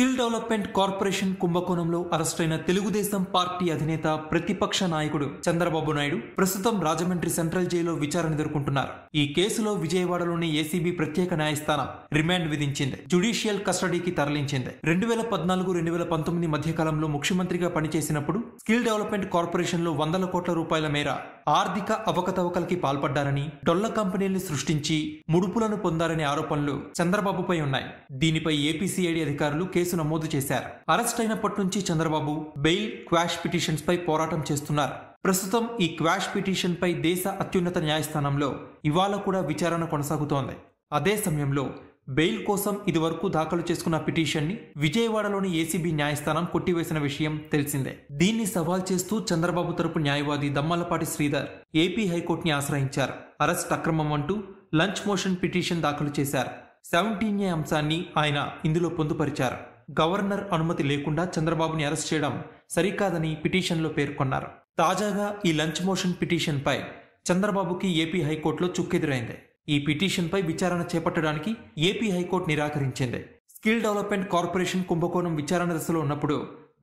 Skill development corporation కుంభకోణంలో arrest అయిన Telugu Desam party అధినేత ప్రతిపక్ష నాయకుడు చంద్రబాబు నాయుడు ప్రస్తుతం రాజమండ్రి సెంట్రల్ జైల్లో విచారణ ఎదుర్కొంటున్నారు. ఈ కేసులో విజయవాడలోని ఏసీబీ ప్రత్యేక న్యాయస్థానం రిమాండ్ విధించింది, జ్యుడిషియల్ కస్టడీకి తరలించింది. 2014-2019 మధ్యకాలంలో ముఖ్యమంత్రిగా పనిచేసినప్పుడు స్కిల్ డెవలప్మెంట్ కార్పొరేషన్లో 100 కోట్ల రూపాయల మేర ఆర్థిక అవకతవకలకి పాల్పడ్డారని, డొల్ల కంపెనీల్ని సృష్టించి ముడుపులను పొందారనే ఆరోపణలు చంద్రబాబుపై ఉన్నాయి. దీనిపై ఏపీసీఐడి అధికారులు కేసు నమోదు చేశారు. అరెస్ట్ అయినప్పటి నుంచి చంద్రబాబు బెయిల్, క్వాష్ పిటిషన్స్ పై పోరాటం చేస్తున్నారు. ప్రస్తుతం ఈ క్వాష్ పిటిషన్ పై దేశ అత్యున్నత న్యాయస్థానంలో ఇవాళ కూడా విచారణ కొనసాగుతోంది. అదే సమయంలో బెయిల్ కోసం ఇదివరకు దాఖలు చేసుకున్న పిటిషన్ని విజయవాడలోని ఏసీబీ న్యాయస్థానం కొట్టివేసిన విషయం తెలిసిందే. దీన్ని సవాల్ చేస్తూ చంద్రబాబు తరపు న్యాయవాది దమ్మలపాటి శ్రీధర్ ఏపీ హైకోర్టుని ఆశ్రయించారు. అరెస్ట్ అక్రమం అంటూ లంచ్ మోషన్ పిటిషన్ దాఖలు చేశారు. 17A అంశాన్ని ఆయన ఇందులో పొందుపరిచారు. గవర్నర్ అనుమతి లేకుండా చంద్రబాబుని అరెస్ట్ చేయడం సరికాదని పిటిషన్లో పేర్కొన్నారు. తాజాగా ఈ లంచ్ మోషన్ పిటిషన్పై చంద్రబాబుకి ఏపీ హైకోర్టులో చుక్కెదురైంది. ఈ పిటిషన్పై విచారణ చేపట్టడానికి ఏపీ హైకోర్టు నిరాకరించింది. స్కిల్ డెవలప్మెంట్ కార్పొరేషన్ కుంభకోణం విచారణ దశలో ఉన్నప్పుడు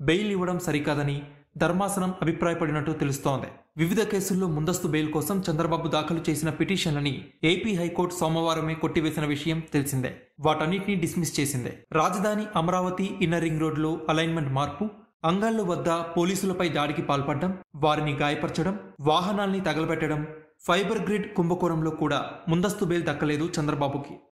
బెయిల్ ఇవ్వడం సరికాదని ధర్మాసనం అభిప్రాయపడినట్టు తెలుస్తోంది. వివిధ కేసుల్లో ముందస్తు బెయిల్ కోసం చంద్రబాబు దాఖలు చేసిన పిటిషన్లని ఏపీ హైకోర్టు సోమవారమే కొట్టివేసిన విషయం తెలిసిందే. వాటన్నిటినీ డిస్మిస్ చేసింది. రాజధాని అమరావతి ఇన్నర్ రింగ్ రోడ్లో అలైన్మెంట్ మార్పు, అంగళ్ళు వద్ద పోలీసులపై దాడికి పాల్పడడం, వారిని గాయపరచడం, వాహనాల్ని తగలబెట్టడం, ఫైబర్ గ్రిడ్ కుంభకోణంలో కూడా ముందస్తు బెయిల్ దక్కలేదు చంద్రబాబుకి.